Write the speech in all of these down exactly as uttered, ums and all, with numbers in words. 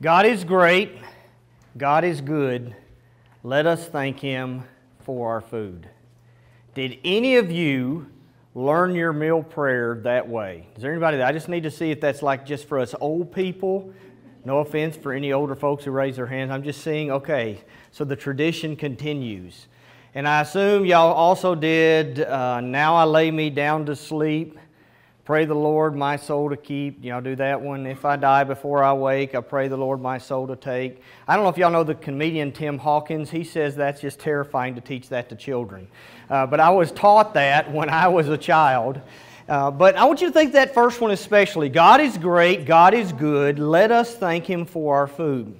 God is great, God is good, let us thank Him for our food. Did any of you learn your meal prayer that way? Is there anybody that I just need to see if that's like just for us old people? No offense for any older folks who raise their hands. I'm just seeing, okay, so the tradition continues. And I assume y'all also did, uh, now I lay me down to sleep. Pray the Lord my soul to keep. Y'all do that one. If I die before I wake, I pray the Lord my soul to take. I don't know if y'all know the comedian Tim Hawkins. He says that's just terrifying to teach that to children. Uh, but I was taught that when I was a child. Uh, but I want you to think that first one especially. God is great. God is good. Let us thank Him for our food.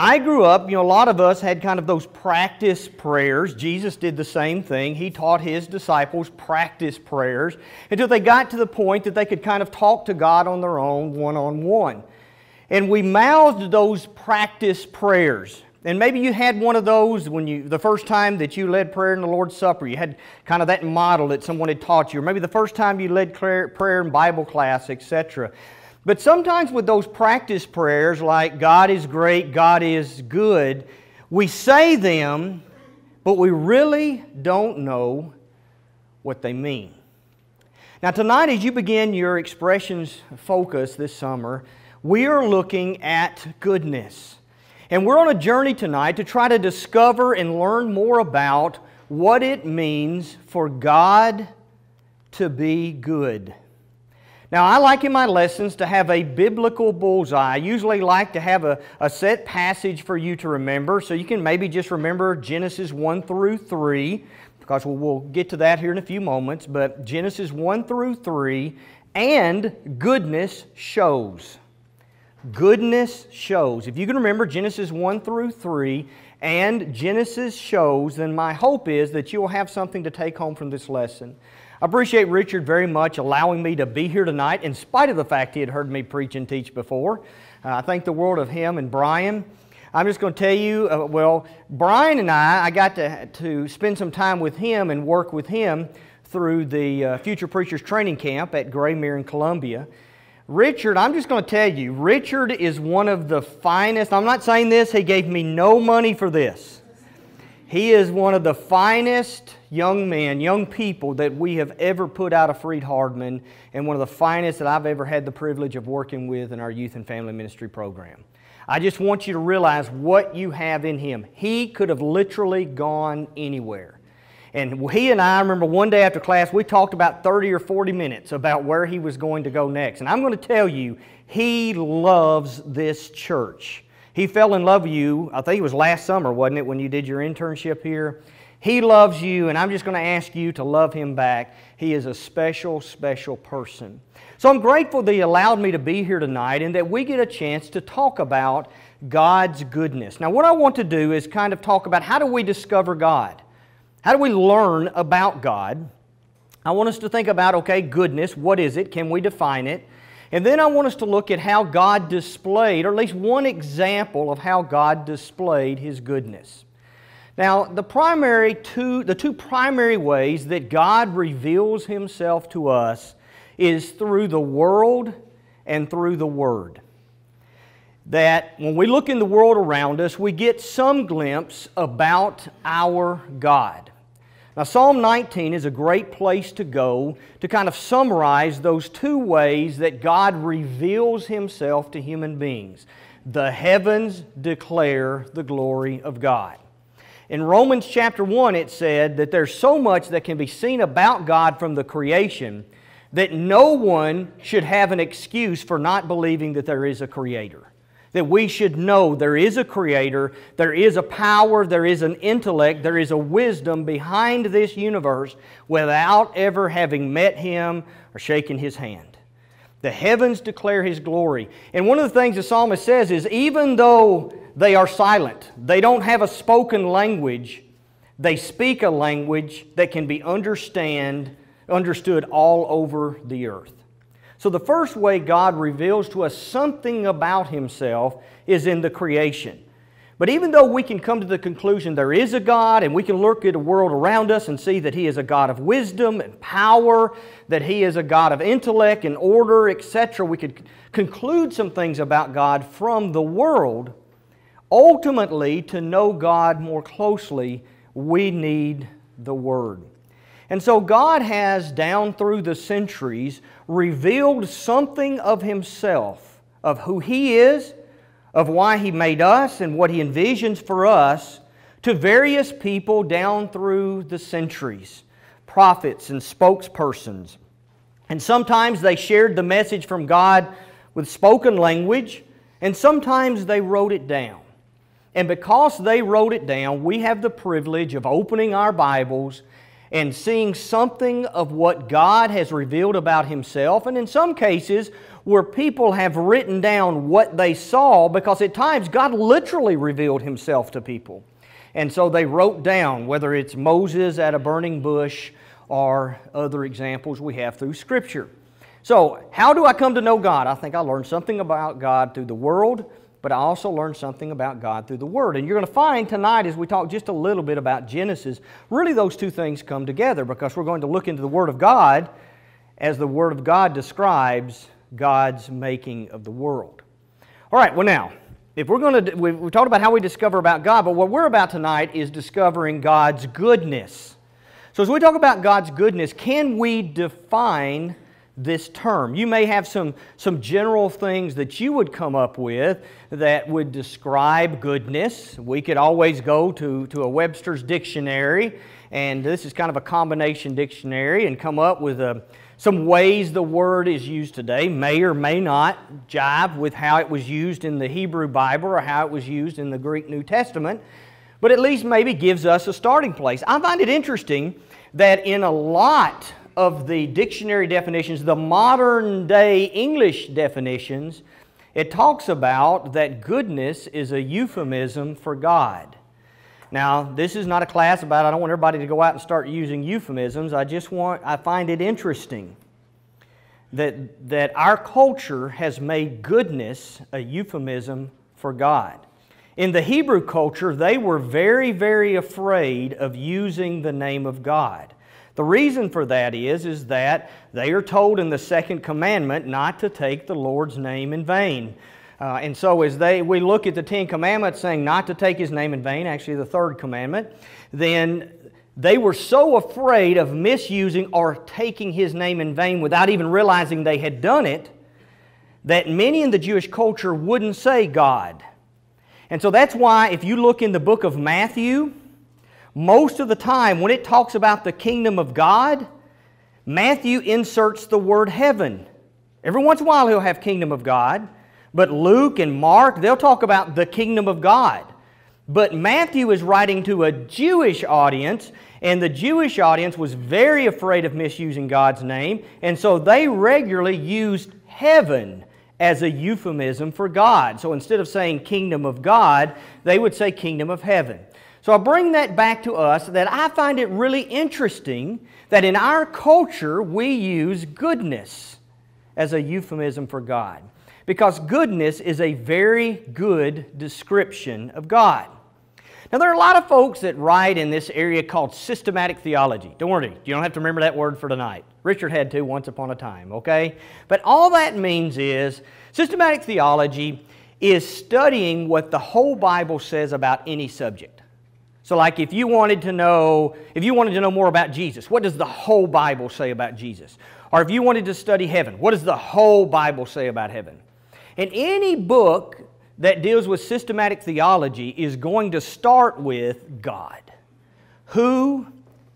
I grew up, you know, a lot of us had kind of those practice prayers. Jesus did the same thing. He taught His disciples practice prayers until they got to the point that they could kind of talk to God on their own, one-on-one. And we mouthed those practice prayers. And maybe you had one of those when you, the first time that you led prayer in the Lord's Supper, you had kind of that model that someone had taught you, or maybe the first time you led prayer in Bible class, et cetera. But sometimes with those practice prayers like God is great, God is good, we say them, but we really don't know what they mean. Now tonight as you begin your expressions focus this summer, we are looking at goodness. And we're on a journey tonight to try to discover and learn more about what it means for God to be good. Now, I like in my lessons to have a biblical bullseye. I usually like to have a, a set passage for you to remember, so you can maybe just remember Genesis one through three, because we'll, we'll get to that here in a few moments, but Genesis one through three, and goodness shows. Goodness shows. If you can remember Genesis one through three, and Genesis shows, then my hope is that you'll have something to take home from this lesson. I appreciate Richard very much allowing me to be here tonight in spite of the fact he had heard me preach and teach before. Uh, I thank the world of him and Brian. I'm just going to tell you, uh, well, Brian and I, I got to, to spend some time with him and work with him through the uh, Future Preachers Training Camp at Graymere in Columbia. Richard, I'm just going to tell you, Richard is one of the finest. I'm not saying this, he gave me no money for this. He is one of the finest young men, young people that we have ever put out of Freed Hardeman, and one of the finest that I've ever had the privilege of working with in our youth and family ministry program. I just want you to realize what you have in him. He could have literally gone anywhere. And he and I, I remember one day after class, we talked about thirty or forty minutes about where he was going to go next. And I'm going to tell you, he loves this church. He fell in love with you, I think it was last summer, wasn't it, when you did your internship here? He loves you, and I'm just going to ask you to love him back. He is a special, special person. So I'm grateful that he allowed me to be here tonight and that we get a chance to talk about God's goodness. Now, what I want to do is kind of talk about how do we discover God? How do we learn about God? I want us to think about, okay, goodness, what is it? Can we define it? And then I want us to look at how God displayed, or at least one example of how God displayed His goodness. Now, the primary two, the two primary ways that God reveals Himself to us is through the world and through the Word. That when we look in the world around us, we get some glimpse about our God. Now, Psalm nineteen is a great place to go to kind of summarize those two ways that God reveals Himself to human beings. The heavens declare the glory of God. In Romans chapter one, it said that there's so much that can be seen about God from the creation that no one should have an excuse for not believing that there is a Creator. That we should know there is a Creator, there is a power, there is an intellect, there is a wisdom behind this universe without ever having met Him or shaken His hand. The heavens declare His glory. And one of the things the psalmist says is even though they are silent, they don't have a spoken language, they speak a language that can be understand, understood all over the earth. So the first way God reveals to us something about Himself is in the creation. But even though we can come to the conclusion there is a God, and we can look at the world around us and see that He is a God of wisdom and power, that He is a God of intellect and order, et cetera, we could conclude some things about God from the world. Ultimately, to know God more closely, we need the Word. And so God has, down through the centuries, revealed something of Himself, of who He is, of why He made us and what He envisions for us, to various people down through the centuries, prophets and spokespersons. And sometimes they shared the message from God with spoken language, and sometimes they wrote it down. And because they wrote it down, we have the privilege of opening our Bibles and seeing something of what God has revealed about Himself, and in some cases where people have written down what they saw, because at times God literally revealed Himself to people. And so they wrote down, whether it's Moses at a burning bush or other examples we have through Scripture. So, how do I come to know God? I think I learned something about God through the world, but I also learned something about God through the Word. And you're going to find tonight, as we talk just a little bit about Genesis, really those two things come together, because we're going to look into the Word of God as the Word of God describes God's making of the world. All right, well now, if we're going to, we, we talked about how we discover about God, but what we're about tonight is discovering God's goodness. So as we talk about God's goodness, can we define this term? You may have some, some general things that you would come up with that would describe goodness. We could always go to, to a Webster's dictionary, and this is kind of a combination dictionary, and come up with a, some ways the word is used today, may or may not jive with how it was used in the Hebrew Bible or how it was used in the Greek New Testament, but at least maybe gives us a starting place. I find it interesting that in a lot of the dictionary definitions, the modern day English definitions, it talks about that goodness is a euphemism for God. Now, this is not a class about, I don't want everybody to go out and start using euphemisms. I just want, I find it interesting that, that our culture has made goodness a euphemism for God. In the Hebrew culture, they were very, very afraid of using the name of God. The reason for that is, is that they are told in the second commandment not to take the Lord's name in vain. Uh, and so as they, we look at the Ten Commandments saying not to take His name in vain, actually the third commandment, then they were so afraid of misusing or taking His name in vain without even realizing they had done it, that many in the Jewish culture wouldn't say God. And so that's why if you look in the book of Matthew, most of the time when it talks about the kingdom of God, Matthew inserts the word heaven. Every once in a while he'll have kingdom of God, but Luke and Mark, they'll talk about the kingdom of God. But Matthew is writing to a Jewish audience, and the Jewish audience was very afraid of misusing God's name, and so they regularly used heaven as a euphemism for God. So instead of saying kingdom of God, they would say kingdom of heaven. So I bring that back to us, that I find it really interesting that in our culture we use goodness as a euphemism for God, because goodness is a very good description of God. Now there are a lot of folks that write in this area called systematic theology. Don't worry, you don't have to remember that word for tonight. Richard had to once upon a time, okay? But all that means is systematic theology is studying what the whole Bible says about any subject. So like if you wanted to know, if you wanted to know more about Jesus, what does the whole Bible say about Jesus? Or if you wanted to study heaven, what does the whole Bible say about heaven? And any book that deals with systematic theology is going to start with God. Who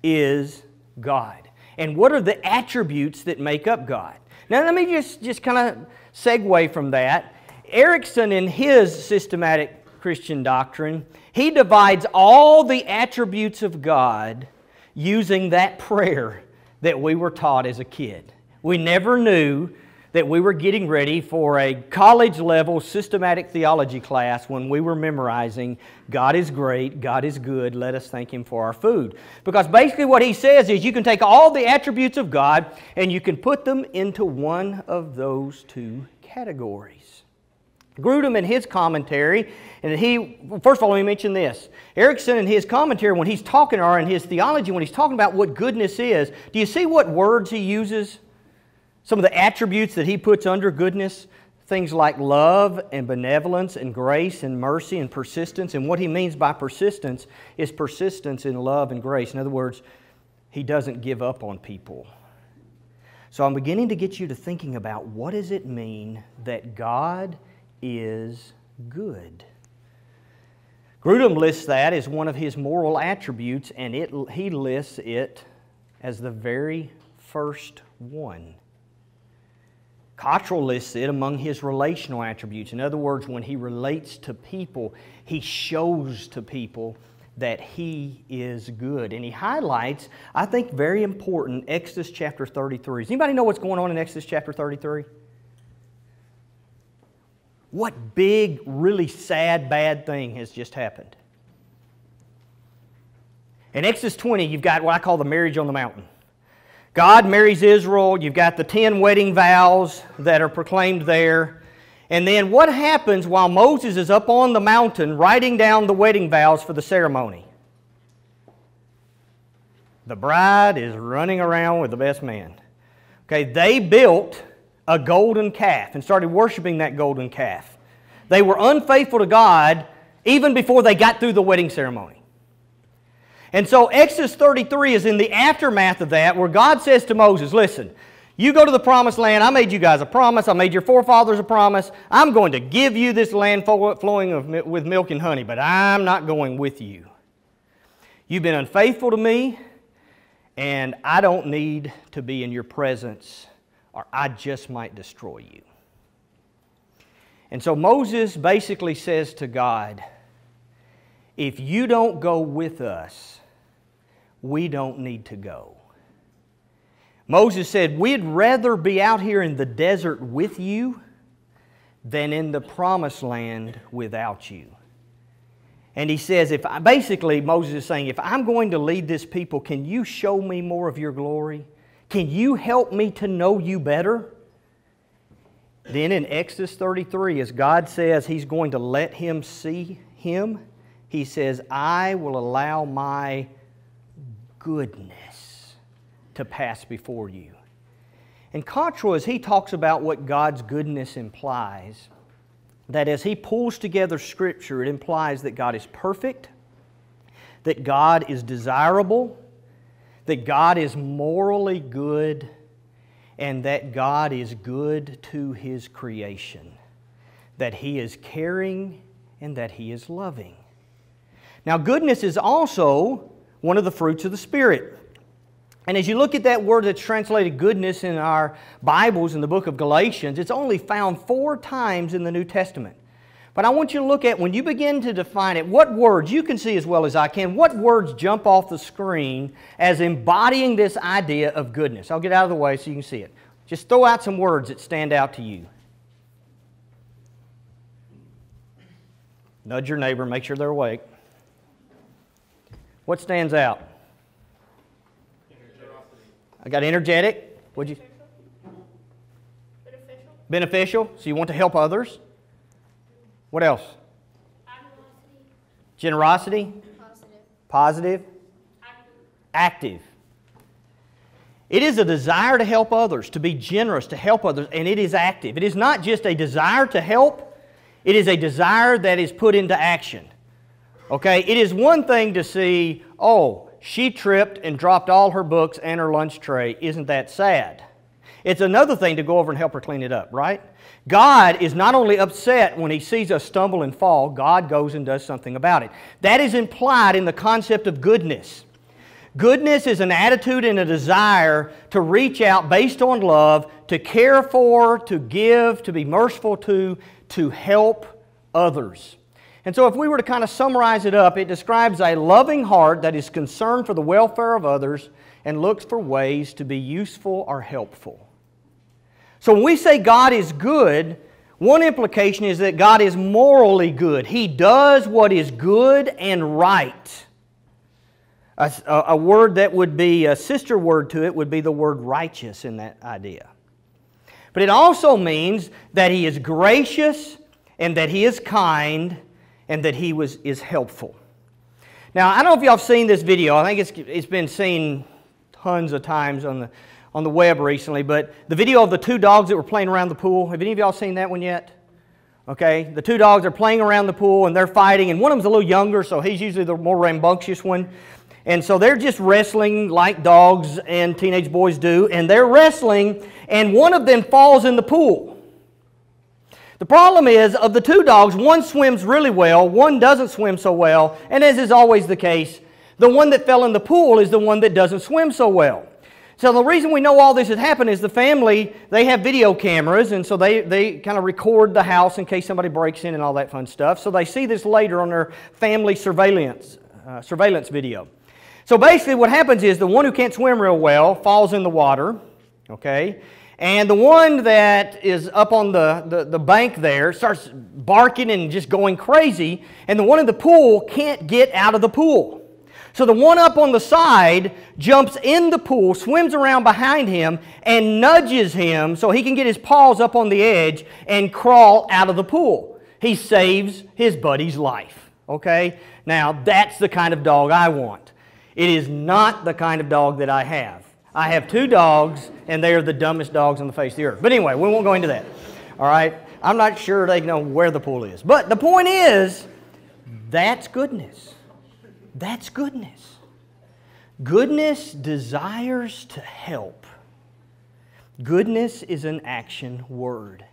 is God? And what are the attributes that make up God? Now let me just, just kind of segue from that. Erickson, in his systematic Christian doctrine, he divides all the attributes of God using that prayer that we were taught as a kid. We never knew that we were getting ready for a college-level systematic theology class when we were memorizing, God is great, God is good, let us thank Him for our food. Because basically what he says is you can take all the attributes of God and you can put them into one of those two categories. Grudem in his commentary, and he, first of all, let me mention this. Erickson in his commentary, when he's talking, or in his theology, when he's talking about what goodness is, do you see what words he uses? Some of the attributes that he puts under goodness? Things like love and benevolence and grace and mercy and persistence. And what he means by persistence is persistence in love and grace. In other words, he doesn't give up on people. So I'm beginning to get you to thinking about, what does it mean that God is good? Grudem lists that as one of his moral attributes, and it, he lists it as the very first one. Cottrell lists it among his relational attributes. In other words, when he relates to people, he shows to people that he is good. And he highlights, I think, very important, Exodus chapter thirty-three. Does anybody know what's going on in Exodus chapter thirty-three? What big, really sad, bad thing has just happened? In Exodus twenty, you've got what I call the marriage on the mountain. God marries Israel. You've got the ten wedding vows that are proclaimed there. And then what happens while Moses is up on the mountain writing down the wedding vows for the ceremony? The bride is running around with the best man. Okay, they built a golden calf and started worshiping that golden calf. They were unfaithful to God even before they got through the wedding ceremony. And so Exodus thirty-three is in the aftermath of that, where God says to Moses, listen, you go to the promised land. I made you guys a promise. I made your forefathers a promise. I'm going to give you this land flowing with milk and honey, but I'm not going with you. You've been unfaithful to me, and I don't need to be in your presence, or I just might destroy you. And so Moses basically says to God, if you don't go with us, we don't need to go. Moses said, we'd rather be out here in the desert with you than in the promised land without you. And he says, if I, basically Moses is saying, if I'm going to lead this people, can you show me more of your glory? Can you help me to know you better? Then in Exodus thirty-three, as God says he's going to let him see him, he says, I will allow my goodness to pass before you. And Cottrell, as he talks about what God's goodness implies, that as he pulls together Scripture, it implies that God is perfect, that God is desirable, that God is morally good, and that God is good to His creation, that He is caring and that He is loving. Now, goodness is also one of the fruits of the Spirit. And as you look at that word that's translated goodness in our Bibles in the book of Galatians, it's only found four times in the New Testament. But I want you to look at, when you begin to define it, what words, you can see as well as I can, what words jump off the screen as embodying this idea of goodness. I'll get out of the way so you can see it. Just throw out some words that stand out to you. Nudge your neighbor, make sure they're awake. What stands out? I got energetic. Would you? Beneficial. Beneficial. So you want to help others. What else? Generosity. Generosity. Positive. Positive. Active. Active. It is a desire to help others, to be generous, to help others, and it is active. It is not just a desire to help. It is a desire that is put into action. Okay, it is one thing to see, oh, she tripped and dropped all her books and her lunch tray. Isn't that sad? It's another thing to go over and help her clean it up, right? God is not only upset when He sees us stumble and fall, God goes and does something about it. That is implied in the concept of goodness. Goodness is an attitude and a desire to reach out based on love, to care for, to give, to be merciful to, to help others. And so if we were to kind of summarize it up, it describes a loving heart that is concerned for the welfare of others and looks for ways to be useful or helpful. So when we say God is good, one implication is that God is morally good. He does what is good and right. A, a word that would be, a sister word to it would be the word righteous in that idea. But it also means that He is gracious and that he is kind, and that he was, is helpful. Now, I don't know if y'all have seen this video. I think it's, it's been seen tons of times on the, on the web recently, but the video of the two dogs that were playing around the pool. Have any of y'all seen that one yet? Okay, the two dogs are playing around the pool, and they're fighting, and one of them's a little younger, so he's usually the more rambunctious one. And so they're just wrestling like dogs and teenage boys do, and they're wrestling, and one of them falls in the pool. The problem is, of the two dogs, one swims really well, one doesn't swim so well, and as is always the case, the one that fell in the pool is the one that doesn't swim so well. So the reason we know all this had happened is the family, they have video cameras, and so they, they kind of record the house in case somebody breaks in and all that fun stuff. So they see this later on their family surveillance, uh, surveillance video. So basically what happens is the one who can't swim real well falls in the water, okay, and the one that is up on the, the, the bank there starts barking and just going crazy, and the one in the pool can't get out of the pool. So the one up on the side jumps in the pool, swims around behind him, and nudges him so he can get his paws up on the edge and crawl out of the pool. He saves his buddy's life, okay? Now, that's the kind of dog I want. It is not the kind of dog that I have. I have two dogs, and they are the dumbest dogs on the face of the earth. But anyway, we won't go into that, all right? I'm not sure they know where the pool is. But the point is, that's goodness. That's goodness. Goodness desires to help. Goodness is an action word.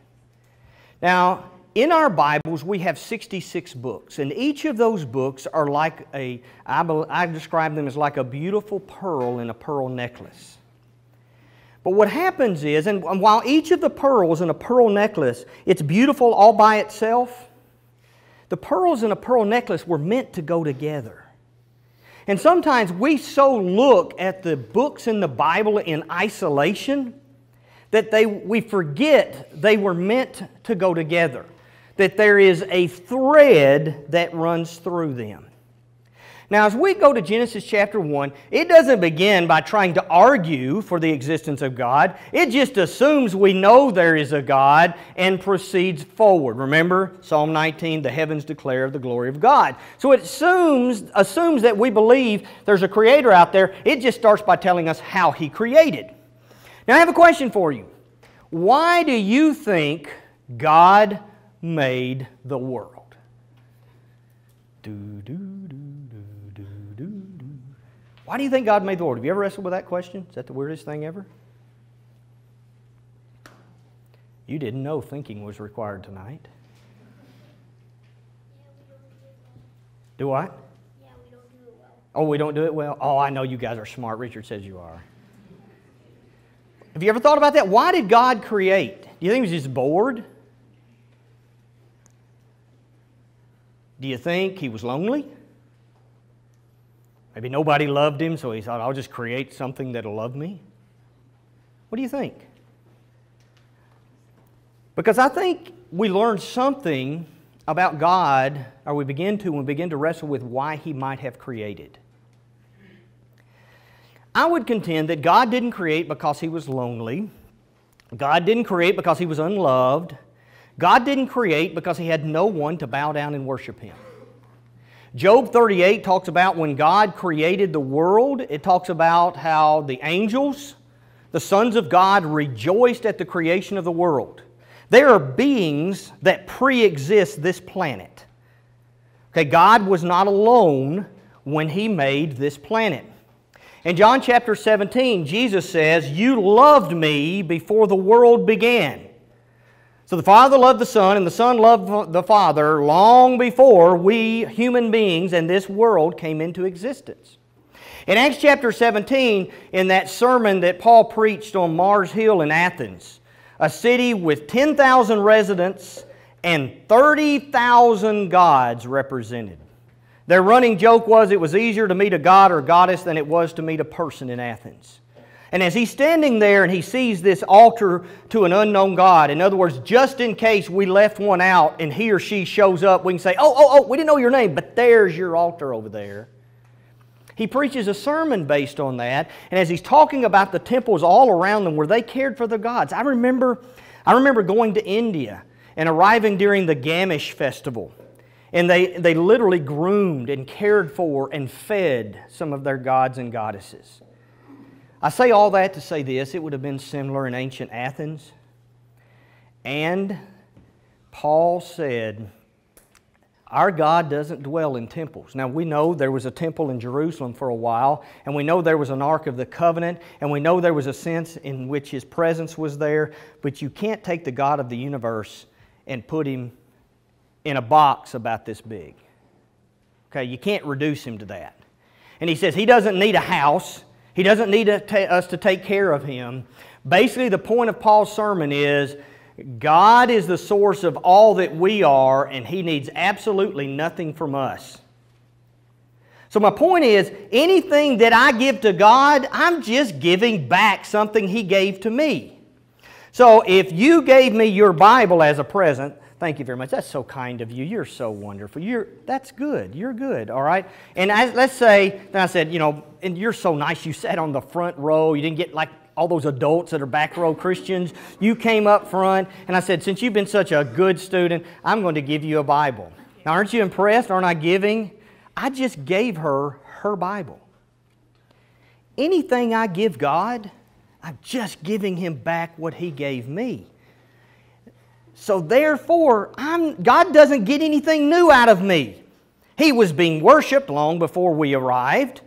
Now, in our Bibles, we have sixty-six books, and each of those books are like a, I, I describe them as like a beautiful pearl in a pearl necklace. But what happens is, and while each of the pearls in a pearl necklace, it's beautiful all by itself, the pearls in a pearl necklace were meant to go together. And sometimes we so look at the books in the Bible in isolation that they, we forget they were meant to go together, that there is a thread that runs through them. Now, as we go to Genesis chapter one, it doesn't begin by trying to argue for the existence of God. It just assumes we know there is a God and proceeds forward. Remember, Psalm nineteen, the heavens declare the glory of God. So it assumes, assumes that we believe there's a creator out there. It just starts by telling us how he created. Now, I have a question for you. Why do you think God made the world? Doo-doo-doo. Why do you think God made the world? Have you ever wrestled with that question? Is that the weirdest thing ever? You didn't know thinking was required tonight. Do what? Yeah, we don't do it well. Oh, we don't do it well? Oh, I know you guys are smart. Richard says you are. Have you ever thought about that? Why did God create? Do you think he was just bored? Do you think he was lonely? Maybe nobody loved him, so he thought, I'll just create something that'll love me. What do you think? Because I think we learn something about God, or we begin to, when we begin to wrestle with why he might have created. I would contend that God didn't create because he was lonely. God didn't create because he was unloved. God didn't create because he had no one to bow down and worship him. Job thirty-eight talks about when God created the world, it talks about how the angels, the sons of God, rejoiced at the creation of the world. There are beings that pre-exist this planet. Okay, God was not alone when he made this planet. In John chapter seventeen, Jesus says, "You loved me before the world began." So the Father loved the Son, and the Son loved the Father long before we human beings and this world came into existence. In Acts chapter seventeen, in that sermon that Paul preached on Mars Hill in Athens, a city with ten thousand residents and thirty thousand gods represented. Their running joke was it was easier to meet a god or goddess than it was to meet a person in Athens. And as he's standing there and he sees this altar to an unknown God, in other words, just in case we left one out and he or she shows up, we can say, oh, oh, oh, we didn't know your name, but there's your altar over there. He preaches a sermon based on that, and as he's talking about the temples all around them where they cared for their gods, I remember, I remember going to India. and arriving during the Gamish festival. And they, they literally groomed and cared for and fed some of their gods and goddesses. I say all that to say this, it would have been similar in ancient Athens. And Paul said, our God doesn't dwell in temples. Now we know there was a temple in Jerusalem for a while, and we know there was an Ark of the Covenant, and we know there was a sense in which His presence was there, but you can't take the God of the universe and put Him in a box about this big. Okay, you can't reduce Him to that. And he says He doesn't need a house. He doesn't need a ta- us to take care of Him. Basically, the point of Paul's sermon is God is the source of all that we are, and He needs absolutely nothing from us. So my point is, anything that I give to God, I'm just giving back something He gave to me. So if you gave me your Bible as a present, thank you very much. That's so kind of you. You're so wonderful. You're, that's good. You're good, all right? And I, let's say, then I said, you know, and you're so nice. You sat on the front row. You didn't get like all those adults that are back row Christians. You came up front, and I said, since you've been such a good student, I'm going to give you a Bible. Now, aren't you impressed? Aren't I giving? I just gave her her Bible. Anything I give God, I'm just giving Him back what He gave me. So therefore, I'm, God doesn't get anything new out of me. He was being worshipped long before we arrived.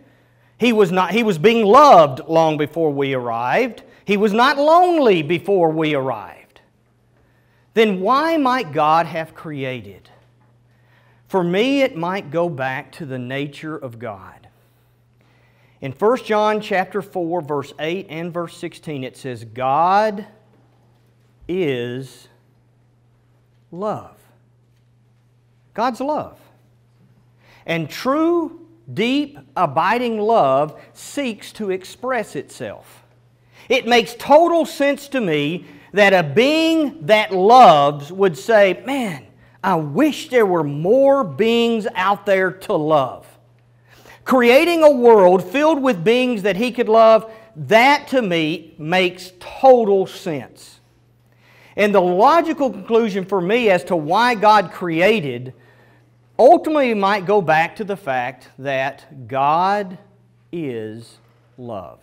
He was, not, he was being loved long before we arrived. He was not lonely before we arrived. Then why might God have created? For me, it might go back to the nature of God. In First John chapter four, verse eight and verse sixteen, it says, God is love. God's love. And true, deep, abiding love seeks to express itself. It makes total sense to me that a being that loves would say, man, I wish there were more beings out there to love. Creating a world filled with beings that He could love, that to me makes total sense. And the logical conclusion for me as to why God created ultimately might go back to the fact that God is love.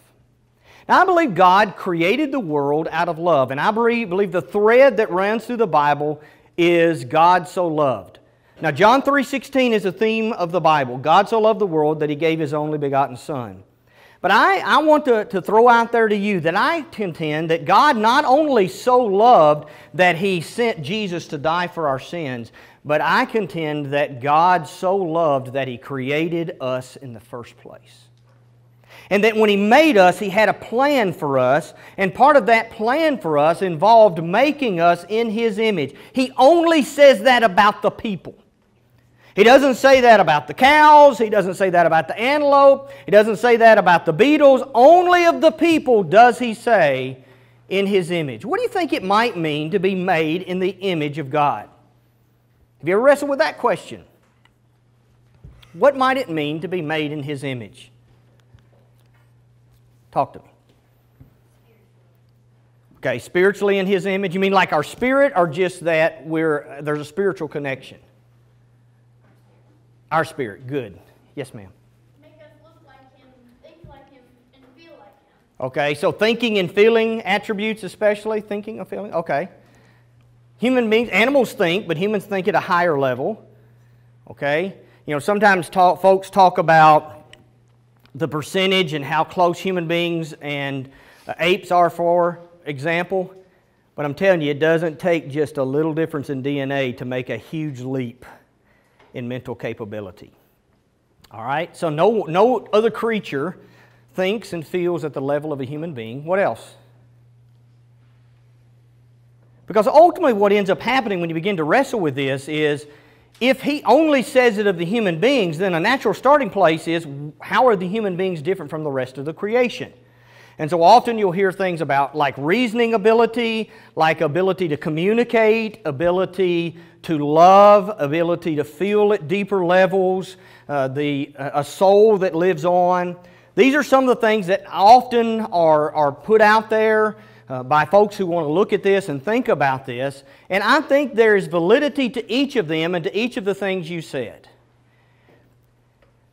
Now, I believe God created the world out of love, and I believe the thread that runs through the Bible is God so loved. Now, John three sixteen is the theme of the Bible. God so loved the world that He gave His only begotten Son. But I, I want to, to throw out there to you that I contend that God not only so loved that He sent Jesus to die for our sins, but I contend that God so loved that He created us in the first place. And that when He made us, He had a plan for us, and part of that plan for us involved making us in His image. He only says that about the people. He doesn't say that about the cows. He doesn't say that about the antelope. He doesn't say that about the beetles. Only of the people does He say in His image. What do you think it might mean to be made in the image of God? Have you ever wrestled with that question? What might it mean to be made in His image? Talk to me. Okay, spiritually in His image. You mean like our spirit, or just that we're, there's a spiritual connection? Our spirit, good. Yes, ma'am. Make us look like Him, think like Him, and feel like Him. Okay, so thinking and feeling attributes especially, thinking and feeling, okay. Human beings, animals think, but humans think at a higher level, okay. You know, sometimes talk, folks talk about the percentage and how close human beings and apes are, for example, but I'm telling you, it doesn't take just a little difference in D N A to make a huge leap in mental capability. All right? So no, no other creature thinks and feels at the level of a human being. What else? Because ultimately what ends up happening when you begin to wrestle with this is, if He only says it of the human beings, then a natural starting place is, how are the human beings different from the rest of the creation? And so often you'll hear things about like reasoning ability, like ability to communicate, ability to love, ability to feel at deeper levels, uh, the, uh, a soul that lives on. These are some of the things that often are, are put out there uh, by folks who want to look at this and think about this. And I think there is validity to each of them and to each of the things you said.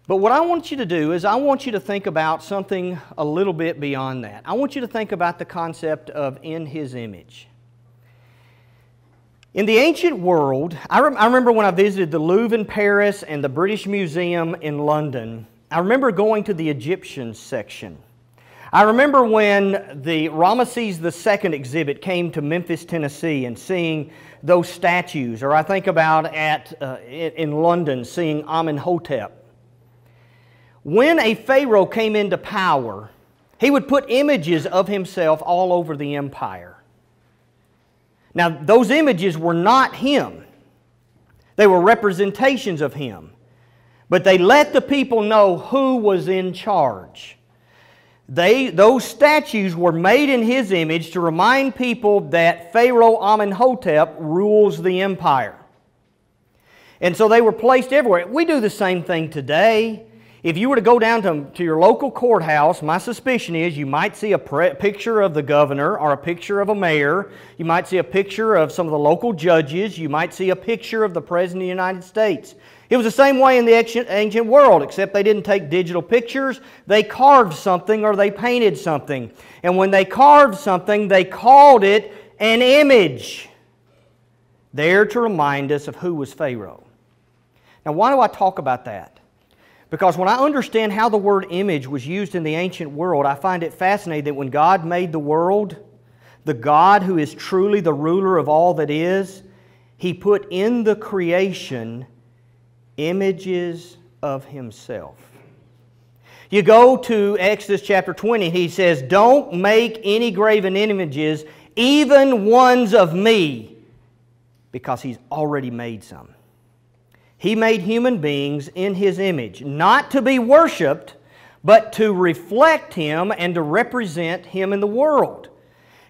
But what I want you to do is I want you to think about something a little bit beyond that. I want you to think about the concept of in His image. In the ancient world, I, rem- I remember when I visited the Louvre in Paris and the British Museum in London, I remember going to the Egyptian section. I remember when the Ramesses the Second exhibit came to Memphis, Tennessee, and seeing those statues, or I think about at uh, in London, seeing Amenhotep. When a pharaoh came into power, he would put images of himself all over the empire. Now, those images were not him. They were representations of him. But they let the people know who was in charge. They, those statues were made in his image to remind people that Pharaoh Amenhotep rules the empire. And so they were placed everywhere. We do the same thing today. If you were to go down to, to your local courthouse, my suspicion is you might see a pre- picture of the governor or a picture of a mayor. You might see a picture of some of the local judges. You might see a picture of the President of the United States. It was the same way in the ancient, ancient world, except they didn't take digital pictures. They carved something or they painted something. And when they carved something, they called it an image, there to remind us of who was Pharaoh. Now, why do I talk about that? Because when I understand how the word image was used in the ancient world, I find it fascinating that when God made the world, the God who is truly the ruler of all that is, He put in the creation images of Himself. You go to Exodus chapter twenty, He says, "Don't make any graven images, even ones of me," because He's already made some. He made human beings in His image, not to be worshipped, but to reflect Him and to represent Him in the world.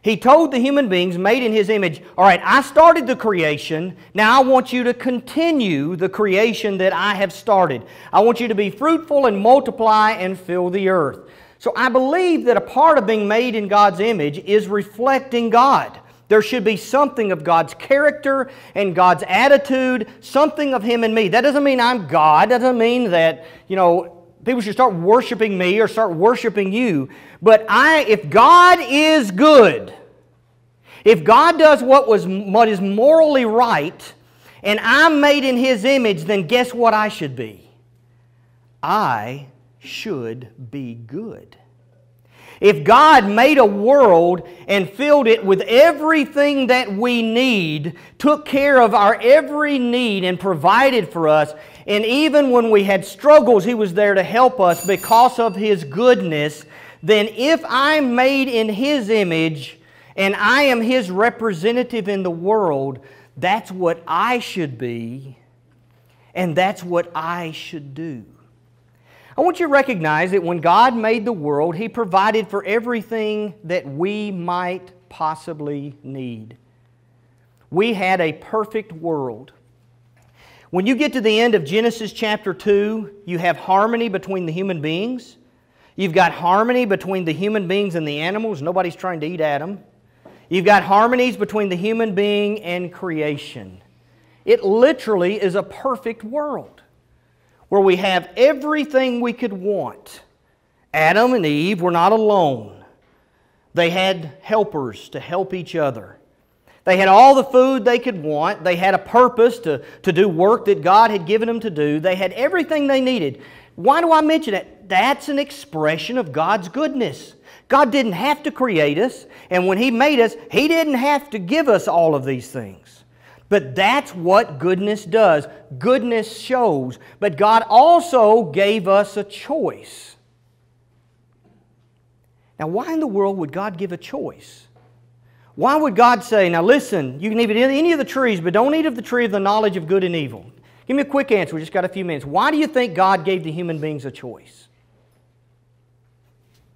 He told the human beings made in His image, all right, I started the creation, now I want you to continue the creation that I have started. I want you to be fruitful and multiply and fill the earth. So I believe that a part of being made in God's image is reflecting God. There should be something of God's character and God's attitude, something of Him and me. That doesn't mean I'm God. That doesn't mean that, you know, people should start worshiping me or start worshiping you. But I, if God is good, if God does what was what is morally right, and I'm made in His image, then guess what I should be? I should be good. If God made a world and filled it with everything that we need, took care of our every need and provided for us, and even when we had struggles, He was there to help us because of His goodness, then if I'm made in His image and I am His representative in the world, that's what I should be and that's what I should do. I want you to recognize that when God made the world, He provided for everything that we might possibly need. We had a perfect world. When you get to the end of Genesis chapter two, you have harmony between the human beings. You've got harmony between the human beings and the animals. Nobody's trying to eat Adam. You've got harmonies between the human being and creation. It literally is a perfect world, where we have everything we could want. Adam and Eve were not alone. They had helpers to help each other. They had all the food they could want. They had a purpose to, to do work that God had given them to do. They had everything they needed. Why do I mention that? That's an expression of God's goodness. God didn't have to create us, and when He made us, He didn't have to give us all of these things. But that's what goodness does. Goodness shows. But God also gave us a choice. Now, why in the world would God give a choice? Why would God say, now listen, you can eat any of the trees, but don't eat of the tree of the knowledge of good and evil? Give me a quick answer. We just got a few minutes. Why do you think God gave the human beings a choice?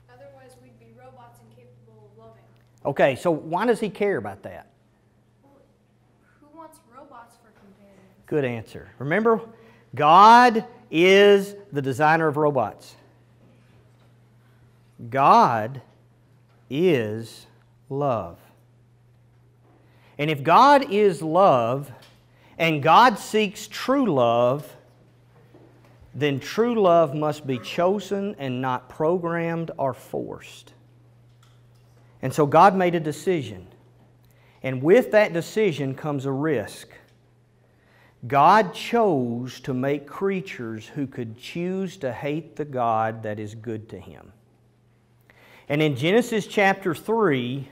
Otherwise, we'd be robots incapable of loving. Okay, so why does He care about that? Good answer. Remember, God is the designer of robots. God is love. And if God is love, and God seeks true love, then true love must be chosen and not programmed or forced. And so God made a decision. And with that decision comes a risk. God chose to make creatures who could choose to hate the God that is good to him. And in Genesis chapter three,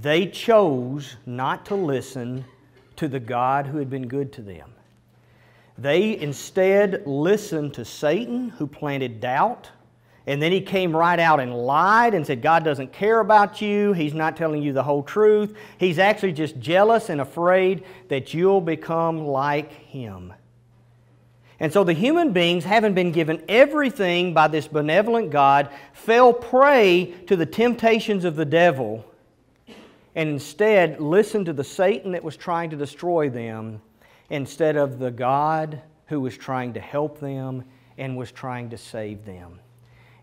they chose not to listen to the God who had been good to them. They instead listened to Satan, who planted doubt, and then he came right out and lied and said, God doesn't care about you. He's not telling you the whole truth. He's actually just jealous and afraid that you'll become like him. And so the human beings, having been given everything by this benevolent God, fell prey to the temptations of the devil and instead listened to the Satan that was trying to destroy them instead of the God who was trying to help them and was trying to save them.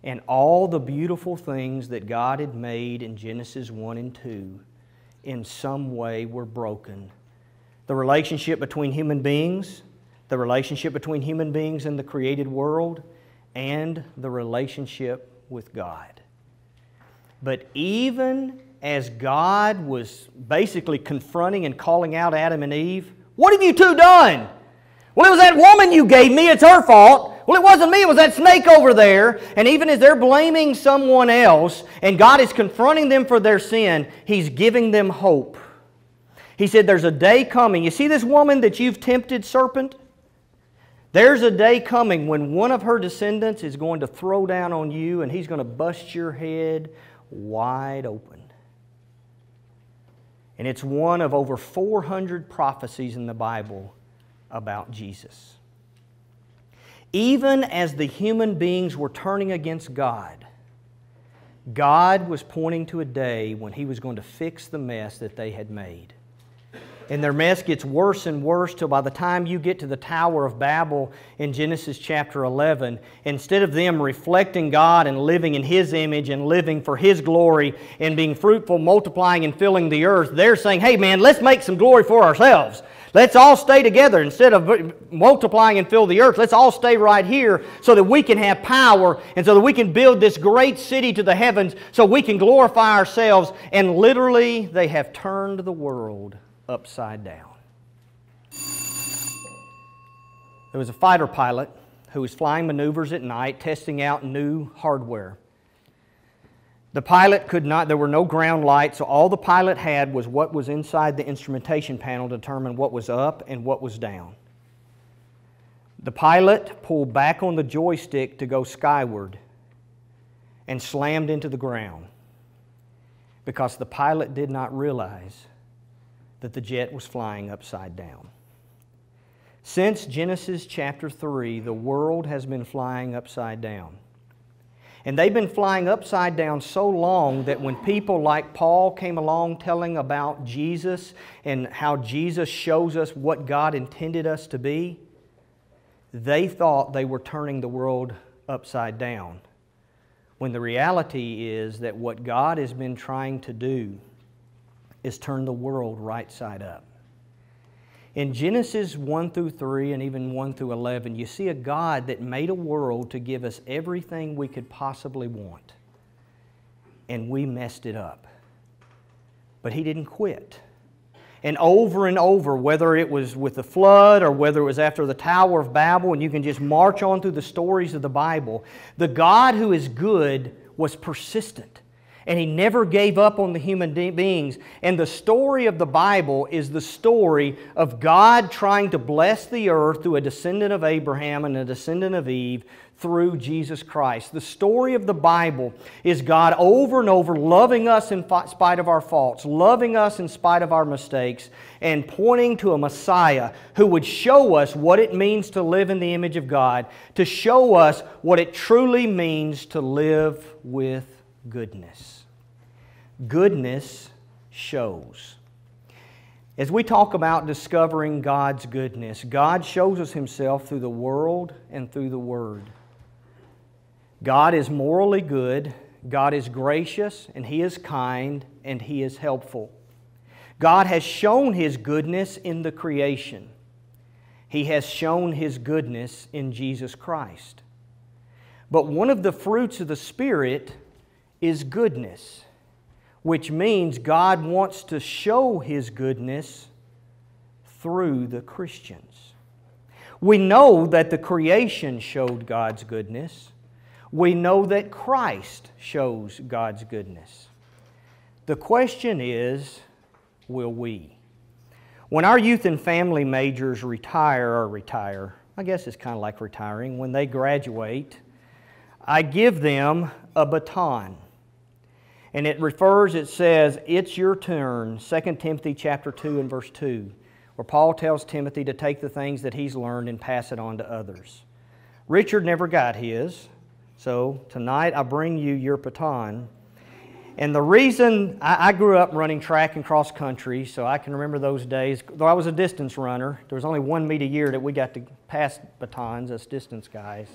And all the beautiful things that God had made in Genesis one and two in some way were broken. The relationship between human beings, the relationship between human beings and the created world, and the relationship with God. But even as God was basically confronting and calling out Adam and Eve, what have you two done? Well, it was that woman you gave me, it's her fault. Well, it wasn't me, it was that snake over there. And even as they're blaming someone else and God is confronting them for their sin, He's giving them hope. He said, there's a day coming. You see this woman that you've tempted, serpent? There's a day coming when one of her descendants is going to throw down on you and he's going to bust your head wide open. And it's one of over four hundred prophecies in the Bible about Jesus. Even as the human beings were turning against God, God was pointing to a day when He was going to fix the mess that they had made. And their mess gets worse and worse till by the time you get to the Tower of Babel in Genesis chapter eleven, instead of them reflecting God and living in His image and living for His glory and being fruitful, multiplying and filling the earth, they're saying, hey man, let's make some glory for ourselves. Let's all stay together. Instead of multiplying and fill the earth, let's all stay right here so that we can have power and so that we can build this great city to the heavens so we can glorify ourselves. And literally, they have turned the world upside down. There was a fighter pilot who was flying maneuvers at night, testing out new hardware. The pilot could not, there were no ground lights, so all the pilot had was what was inside the instrumentation panel to determine what was up and what was down. The pilot pulled back on the joystick to go skyward and slammed into the ground because the pilot did not realize that the jet was flying upside down. Since Genesis chapter three, the world has been flying upside down. And they've been flying upside down so long that when people like Paul came along telling about Jesus and how Jesus shows us what God intended us to be, they thought they were turning the world upside down. When the reality is that what God has been trying to do is turn the world right side up. In Genesis one through three and even one through eleven, you see a God that made a world to give us everything we could possibly want. And we messed it up. But He didn't quit. And over and over, whether it was with the flood or whether it was after the Tower of Babel, and you can just march on through the stories of the Bible, the God who is good was persistent. And He never gave up on the human beings. And the story of the Bible is the story of God trying to bless the earth through a descendant of Abraham and a descendant of Eve through Jesus Christ. The story of the Bible is God over and over loving us in spite of our faults, loving us in spite of our mistakes, and pointing to a Messiah who would show us what it means to live in the image of God, to show us what it truly means to live with goodness. Goodness shows. As we talk about discovering God's goodness, God shows us Himself through the world and through the Word. God is morally good God is gracious, and He is kind, and He is helpful. God has shown His goodness in the creation. He has shown His goodness in Jesus Christ. But one of the fruits of the Spirit is goodness, which means God wants to show His goodness through the Christians. We know that the creation showed God's goodness. We know that Christ shows God's goodness. The question is, will we? When our youth and family majors retire or retire, I guess it's kind of like retiring, when they graduate, I give them a baton. And it refers, it says, it's your turn, Second Timothy chapter two and verse two, where Paul tells Timothy to take the things that he's learned and pass it on to others. Richard never got his, so tonight I bring you your baton. And the reason, I, I grew up running track and cross country, so I can remember those days. Though I was a distance runner, there was only one meet a year that we got to pass batons as distance guys.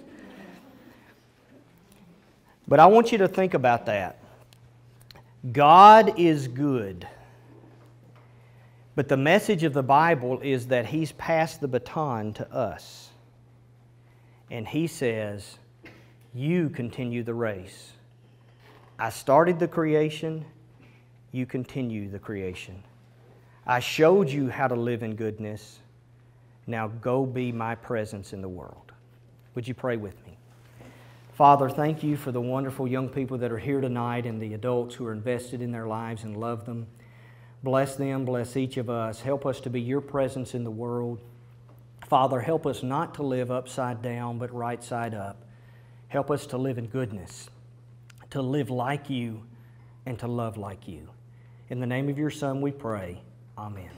But I want you to think about that. God is good. But the message of the Bible is that He's passed the baton to us. And He says, you continue the race. I started the creation, you continue the creation. I showed you how to live in goodness. Now go be my presence in the world. Would you pray with me? Father, thank you for the wonderful young people that are here tonight and the adults who are invested in their lives and love them. Bless them, bless each of us. Help us to be your presence in the world. Father, help us not to live upside down, but right side up. Help us to live in goodness, to live like you, and to love like you. In the name of your Son we pray. Amen.